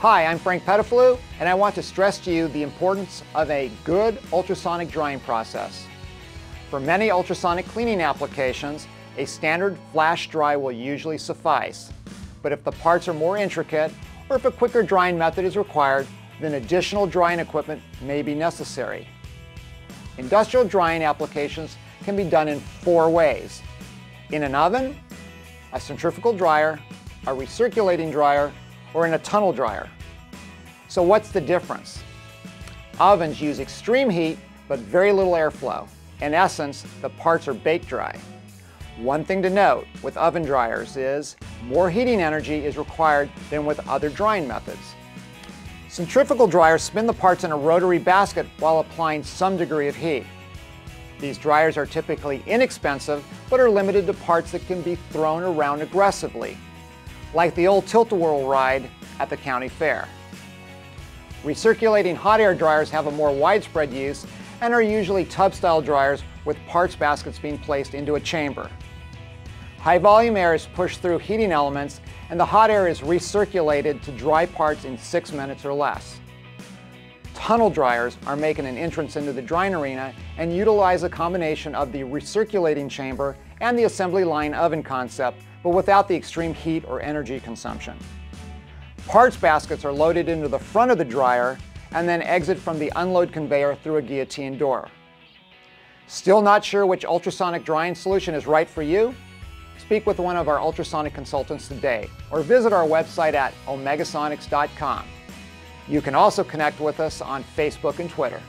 Hi, I'm Frank Pedeflous, and I want to stress to you the importance of a good ultrasonic drying process. For many ultrasonic cleaning applications, a standard flash dry will usually suffice. But if the parts are more intricate, or if a quicker drying method is required, then additional drying equipment may be necessary. Industrial drying applications can be done in 4 ways: in an oven, a centrifugal dryer, a recirculating dryer, or in a tunnel dryer. So what's the difference? Ovens use extreme heat but very little airflow. In essence, the parts are baked dry. One thing to note with oven dryers is more heating energy is required than with other drying methods. Centrifugal dryers spin the parts in a rotary basket while applying some degree of heat. These dryers are typically inexpensive but are limited to parts that can be thrown around aggressively, like the old tilt-a-whirl ride at the county fair. Recirculating hot air dryers have a more widespread use and are usually tub-style dryers with parts baskets being placed into a chamber. High-volume air is pushed through heating elements and the hot air is recirculated to dry parts in 6 minutes or less. Tunnel dryers are making an entrance into the drying arena and utilize a combination of the recirculating chamber and the assembly line oven concept, but without the extreme heat or energy consumption. Parts baskets are loaded into the front of the dryer and then exit from the unload conveyor through a guillotine door. Still not sure which ultrasonic drying solution is right for you? Speak with one of our ultrasonic consultants today or visit our website at omegasonics.com. You can also connect with us on Facebook and Twitter.